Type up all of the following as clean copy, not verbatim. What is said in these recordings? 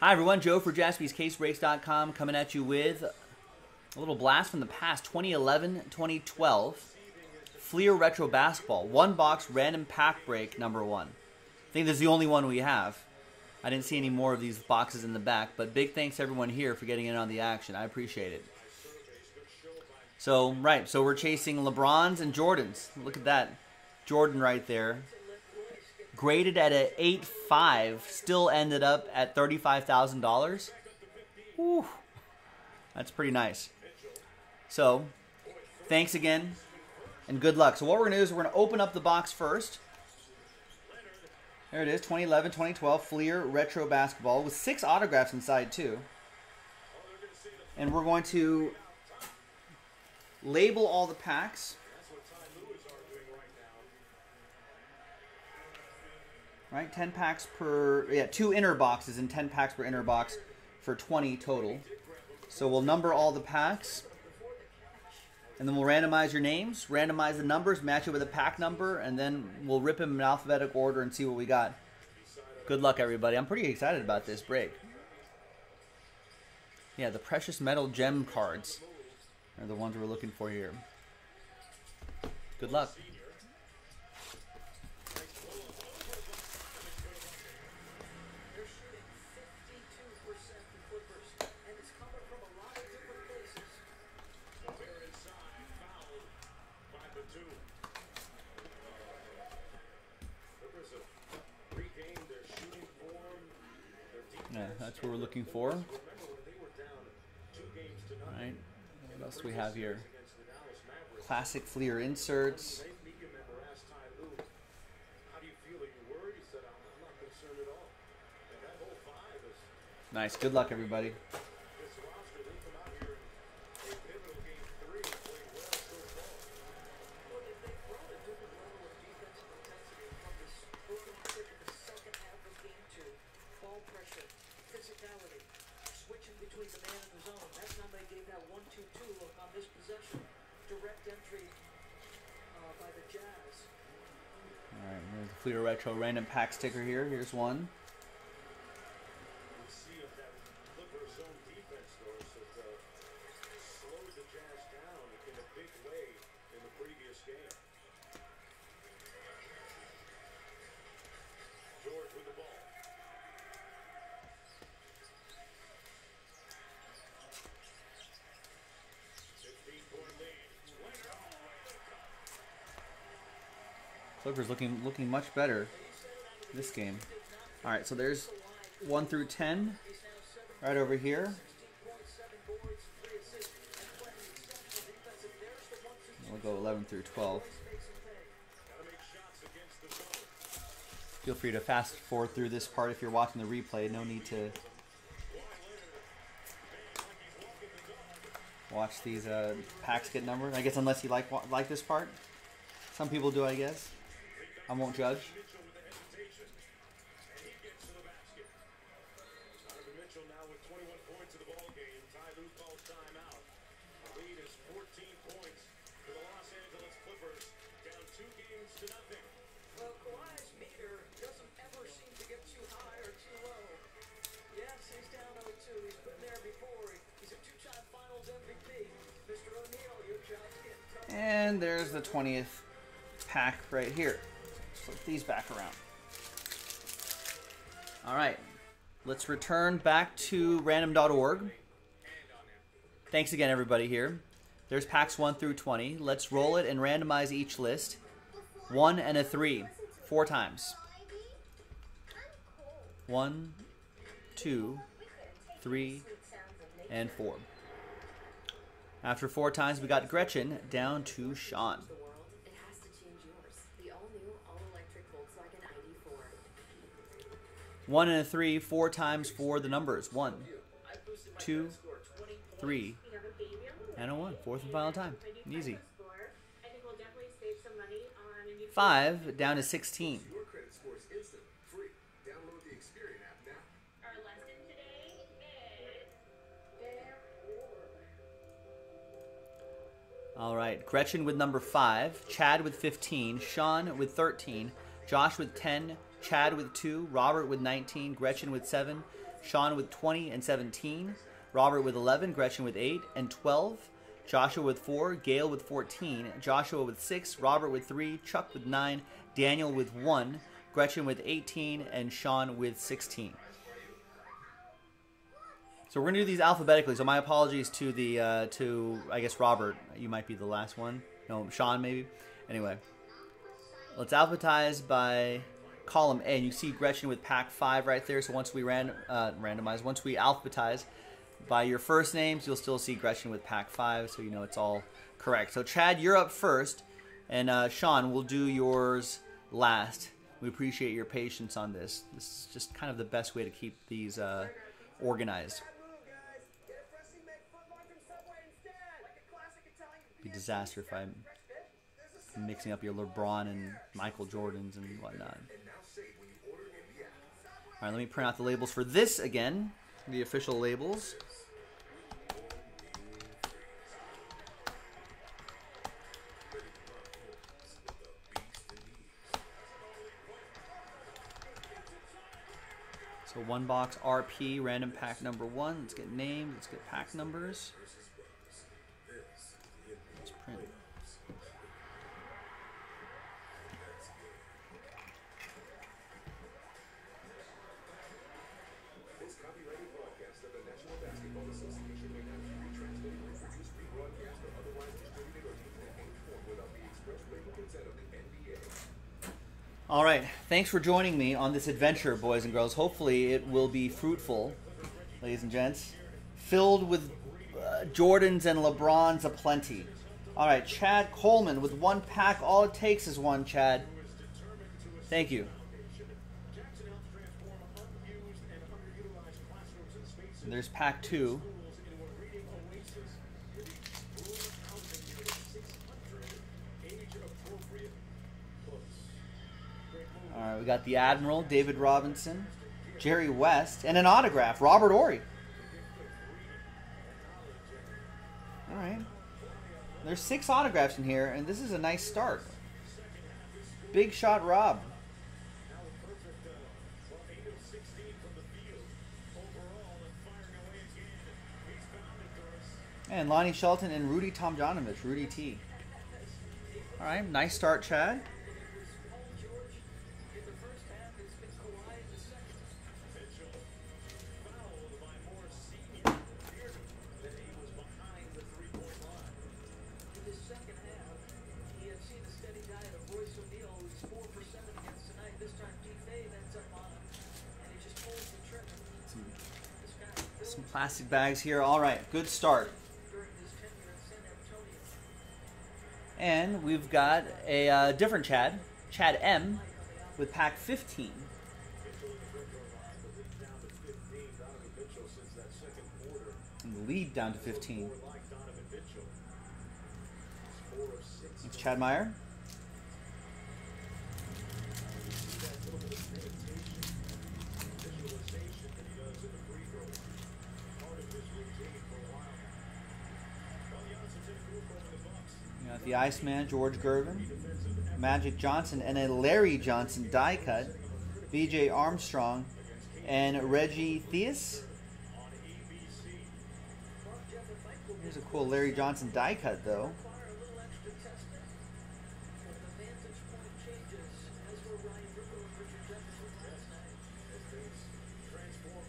Hi everyone, Joe for JaspysCaseBreaks.com coming at you with a little blast from the past, 2011-2012 Fleer Retro Basketball, one box random pack break number one. I think this is the only one we have. I didn't see any more of these boxes in the back, but big thanks to everyone here for getting in on the action. I appreciate it. So, so we're chasing LeBrons and Jordans. Look at that. Jordan right there. Graded at an 8.5, still ended up at $35,000. Whew, that's pretty nice. So, thanks again, and good luck. So what we're gonna do is we're gonna open up the box first. There it is, 2011-2012 Fleer Retro Basketball with 6 autographs inside too. And we're going to label all the packs. Right, 10 packs per, 2 inner boxes and 10 packs per inner box for 20 total. So we'll number all the packs, and then we'll randomize your names, randomize the numbers, match it with a pack number, and then we'll rip them in alphabetic order and see what we got. Good luck, everybody. I'm pretty excited about this break. Yeah, the precious metal gem cards are the ones we're looking for here. Good luck. Yeah, that's what we're looking for. All right, what else do we have here? Classic Fleer inserts. Nice, good luck everybody. Alright, here's the Fleer Retro random pack sticker here. Here's one. Clippers looking much better this game. All right, so there's 1 through 10 right over here. We'll go 11 through 12. Feel free to fast forward through this part if you're watching the replay. No need to watch these packs get numbered. I guess unless you like this part. Some people do, I guess. I won't judge. And there's the 20th pack right here. Flip these back around. All right, let's return back to random.org. Thanks again, everybody here. There's packs 1 through 20. Let's roll it and randomize each list. 1 and a 3, 4 times. 1, 2, 3, and 4. After 4 times, we got Gretchen down to Sean. One and a 3, 4 times for the numbers. 1, 2, 3, and a 1. 4th and final time. Easy. 5 down to 16. Gretchen with number 5, Chad with 15, Sean with 13, Josh with 10. Chad with 2, Robert with 19, Gretchen with 7, Sean with 20 and 17, Robert with 11, Gretchen with 8 and 12, Joshua with 4, Gail with 14, Joshua with 6, Robert with 3, Chuck with 9, Daniel with 1, Gretchen with 18, and Sean with 16. So we're gonna do these alphabetically. So my apologies to the I guess Robert. You might be the last one. No, Sean maybe. Anyway, let's alphabetize by column A. And you see Gretchen with pack 5 right there. So once we randomize, once we alphabetize by your first names, you'll still see Gretchen with pack 5, so you know it's all correct. So Chad, you're up first, and Sean, we'll do yours last. We appreciate your patience on this. This is just kind of the best way to keep these organized. It'd be a disaster if I'm mixing up your LeBron and Michael Jordans and whatnot. All right, let me print out the labels for this again. The official labels. So one box RP, random pack number 1. Let's get names, let's get pack numbers. Let's print. All right, thanks for joining me on this adventure, boys and girls. Hopefully it will be fruitful, ladies and gents, filled with Jordans and LeBrons aplenty. All right, Chad Coleman with 1 pack. All it takes is 1, Chad. Thank you. And there's pack 2. All right, we got the Admiral, David Robinson, Jerry West, and an autograph, Robert Horry. All right. There's 6 autographs in here, and this is a nice start. Big Shot Rob. And Lonnie Shelton and Rudy Tomjanovich, Rudy T. All right, nice start, Chad. Plastic bags here. All right, good start. And we've got a different Chad, Chad M, with pack 15. And the lead down to 15. It's Chad Meyer. The Iceman, George Gervin, Magic Johnson, and a Larry Johnson die cut, B.J. Armstrong, and Reggie Theus. Here's a cool Larry Johnson die cut, though.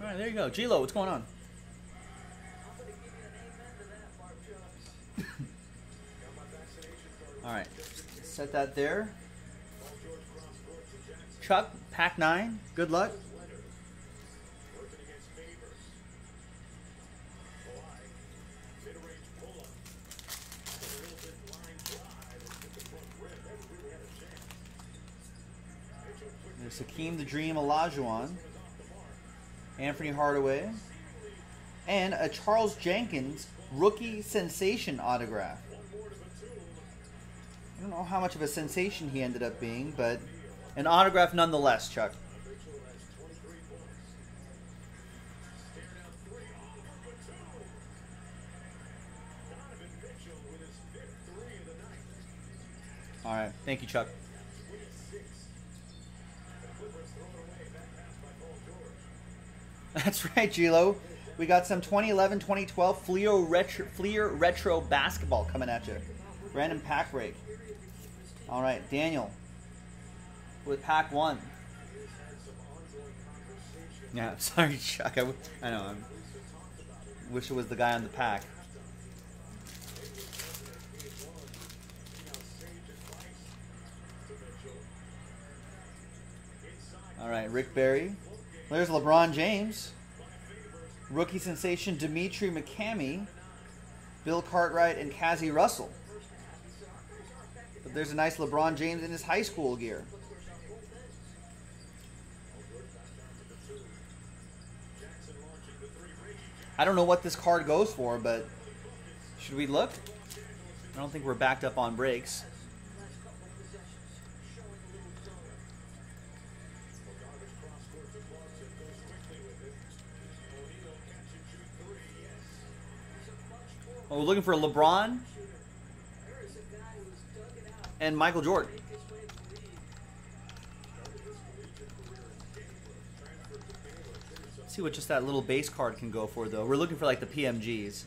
All right, there you go. G-Lo, what's going on? All right, set that there. Chuck, pack 9, good luck. There's Hakeem the Dream Olajuwon, Anthony Hardaway, and a Charles Jenkins rookie sensation autograph. I don't know how much of a sensation he ended up being, but an autograph nonetheless, Chuck. All right, thank you, Chuck. That's right, Gilo. We got some 2011-2012 Fleer Retro basketball coming at you. Random pack break. All right, Daniel with pack one. Yeah, I'm sorry, Chuck. I know. I wish it was the guy on the pack. All right, Rick Barry. There's LeBron James. Rookie sensation Dimitri McCammy, Bill Cartwright, and Cassie Russell. But there's a nice LeBron James in his high school gear. I don't know what this card goes for, but should we look? I don't think we're backed up on breaks. Well, we're looking for LeBron and Michael Jordan. Let's see what just that little base card can go for, though. We're looking for, like, the PMGs.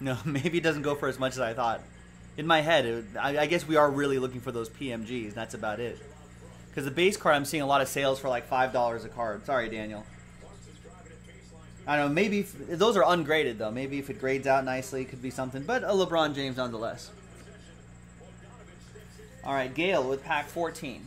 No, maybe it doesn't go for as much as I thought. In my head, I guess we are really looking for those PMGs. That's about it. Because the base card, I'm seeing a lot of sales for like $5 a card. Sorry, Daniel. I don't know. Maybe those are ungraded, though. Maybe if it grades out nicely, it could be something. But a LeBron James nonetheless. All right, Gale with pack 14.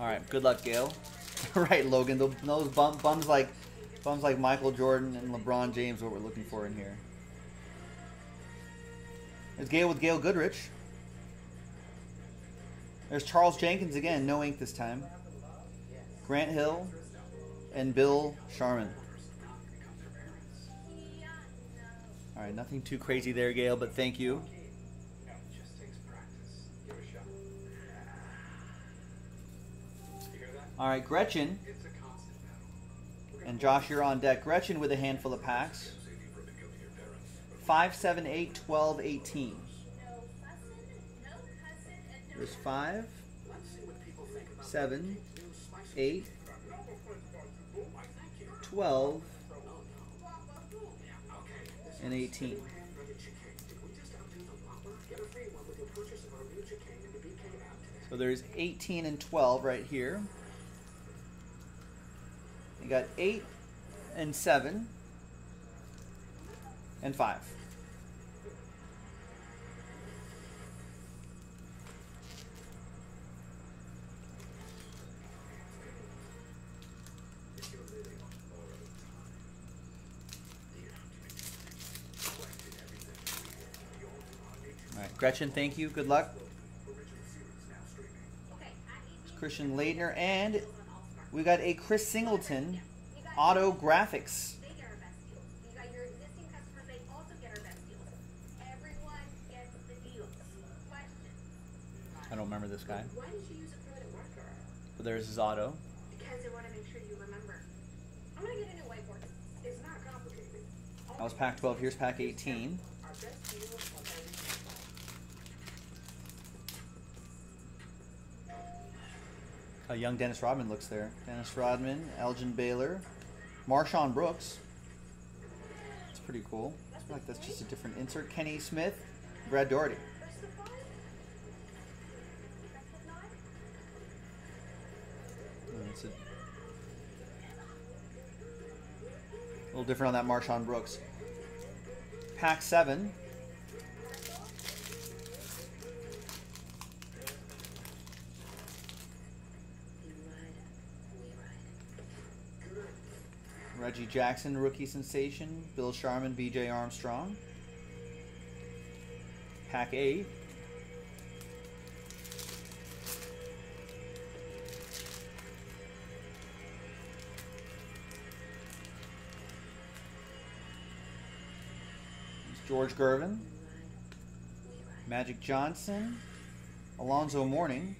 All right, good luck, Gale. Right, Logan. Those bums like Michael Jordan and LeBron James, what we're looking for in here. There's Gale with Gale Goodrich. There's Charles Jenkins again, no ink this time. Grant Hill and Bill Sharman. All right, nothing too crazy there, Gale, but thank you. All right, Gretchen and Josh, you're on deck. Gretchen with a handful of packs. 5, 7, 8, 12, 18. There's 5, 7, 8, 12, and 18. So there's 18 and 12 right here. You got 8 and 7 and 5. All right, Gretchen, thank you. Good luck. It's Christian Leitner, and we got a Chris Singleton, Auto Graphics. I don't remember this guy. But there's his auto. That was pack 12. Here's pack 18. A young Dennis Rodman looks there. Dennis Rodman, Elgin Baylor, Marshawn Brooks. It's pretty cool. I feel like that's just a different insert. Kenny Smith, Brad Doherty. It's a little different on that Marshawn Brooks. Pack 7. Reggie Jackson, rookie sensation. Bill Sharman, B.J. Armstrong. Pack 8. It's George Gervin. Magic Johnson. Alonzo Mourning.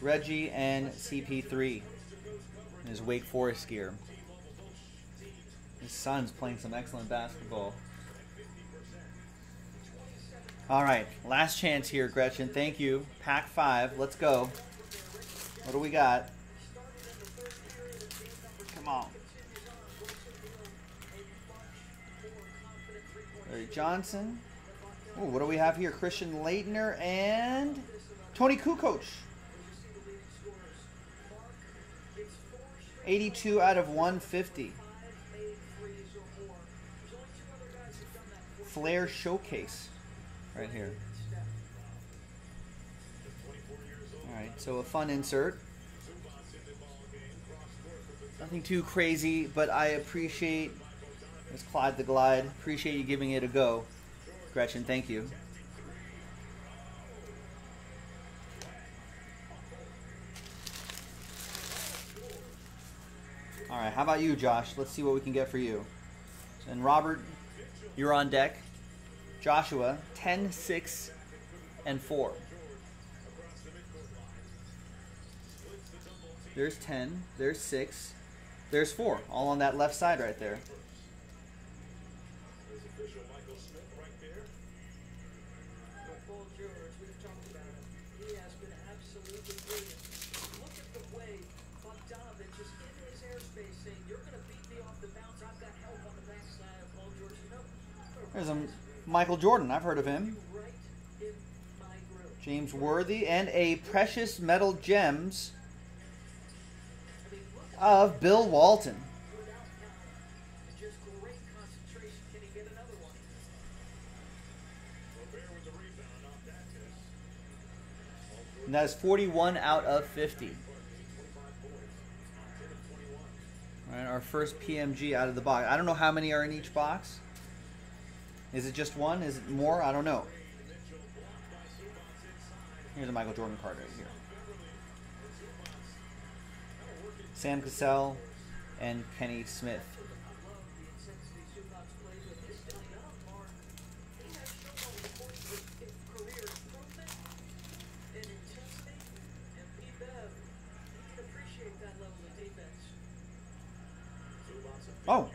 Reggie and CP3 in his Wake Forest gear. His son's playing some excellent basketball. All right, last chance here, Gretchen. Thank you. Pack 5. Let's go. What do we got? Come on. Larry Johnson. Ooh, what do we have here? Christian Leitner and Tony Kukoc. 82 out of 150. Fleer Showcase right here. All right, so a fun insert. Nothing too crazy, but I appreciate this Clyde the Glide. Appreciate you giving it a go. Gretchen, thank you. All right, how about you, Josh? Let's see what we can get for you. And Robert, you're on deck. Joshua, 10, 6, and 4. There's 10, there's 6, there's 4, all on that left side right there. There's a Michael Jordan. I've heard of him. James Worthy and a precious metal gems of Bill Walton. And that is 41 out of 50. All right, our first PMG out of the box. I don't know how many are in each box. Is it just one? Is it more? I don't know. Here's a Michael Jordan card right here. Sam Cassell and Kenny Smith. Oh,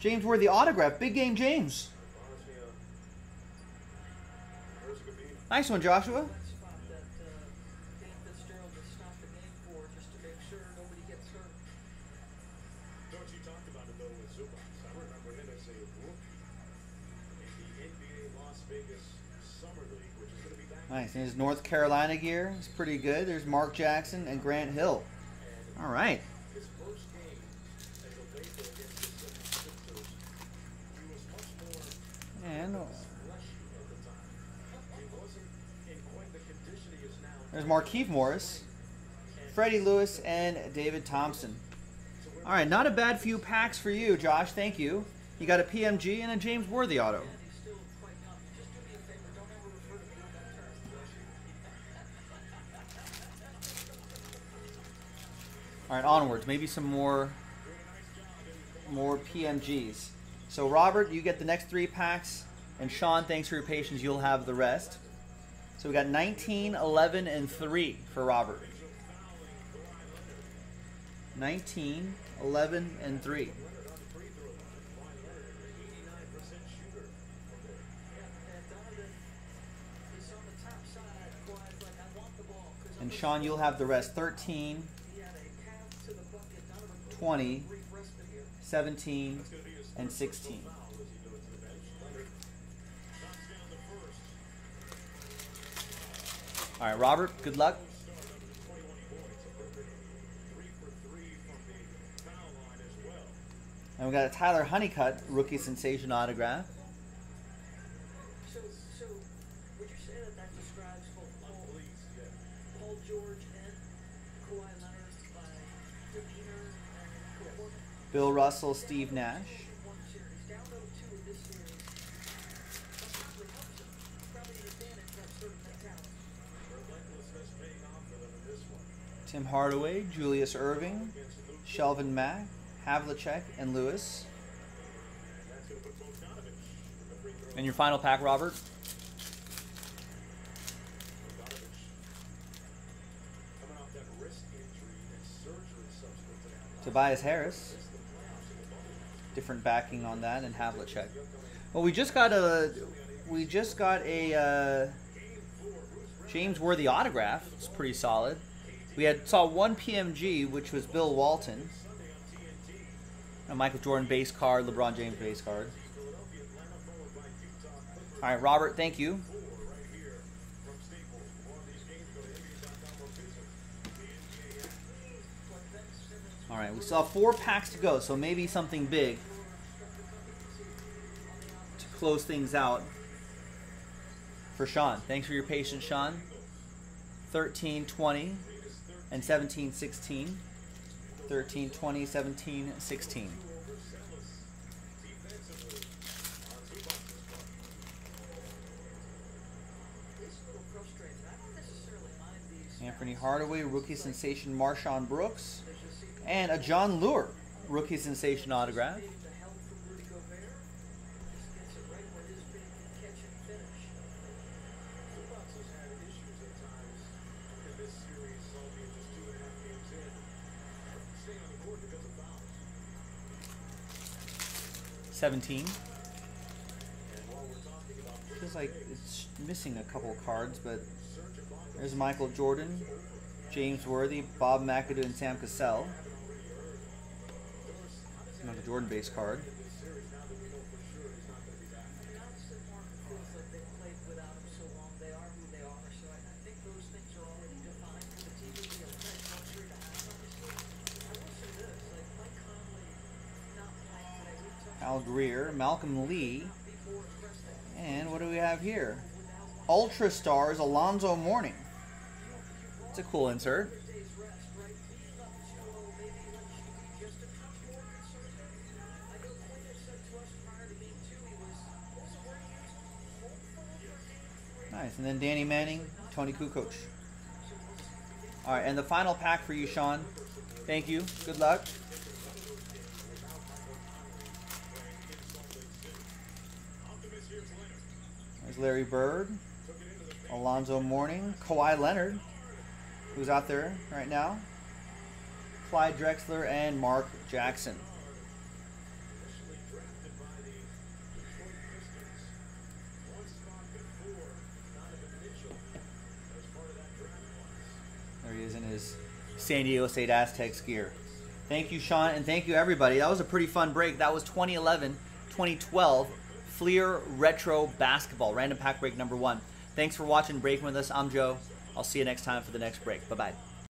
James Worthy autograph. Big Game James. Nice one, Joshua. Nice. And his North Carolina gear is pretty good. There's Mark Jackson and Grant Hill. All right. And there's Markieff Morris, Freddie Lewis, and David Thompson. All right, not a bad few packs for you, Josh. Thank you. You got a PMG and a James Worthy auto. All right, onwards. Maybe some more PMGs. So, Robert, you get the next 3 packs. And, Sean, thanks for your patience. You'll have the rest. So we got 19, 11, and 3 for Robert. 19, 11, and 3. And Sean, you'll have the rest. 13, 20, 17, and 16. All right, Robert, good luck. And we got a Tyler Honeycutt rookie sensation autograph. So would you say that describes Paul George and Kawhi Leonard by demeanor and performance? Bill Russell, Steve Nash. Tim Hardaway, Julius Irving, Shelvin Mack, Havlicek, and Lewis. And your final pack, Robert. Tobias Harris. Different backing on that, and Havlicek. Well, we just got a James Worthy autograph. It's pretty solid. We saw one PMG, which was Bill Walton. A Michael Jordan base card, LeBron James base card. All right, Robert, thank you. All right, we still have 4 packs to go, so maybe something big to close things out for Sean. Thanks for your patience, Sean. 13-20 and 17-16. 13-20, 17-16. Anthony Hardaway, rookie sensation Marshawn Brooks, and a John Lure rookie sensation autograph. Feels like it's missing a couple cards, but there's Michael Jordan, James Worthy, Bob McAdoo, and Sam Cassell. Another Jordan base card. Al Greer, Malcolm Lee, and what do we have here? Ultra Stars, Alonzo Mourning. It's a cool insert. Nice, and then Danny Manning, Tony Kukoc. All right, and the final pack for you, Sean. Thank you, good luck. There's Larry Bird, Alonzo Mourning, Kawhi Leonard, who's out there right now, Clyde Drexler, and Mark Jackson. There he is in his San Diego State Aztecs gear. Thank you, Sean, and thank you, everybody. That was a pretty fun break. That was 2011-2012. Fleer Retro Basketball, random pack break number 1. Thanks for watching, breaking with us. I'm Joe. I'll see you next time for the next break. Bye-bye.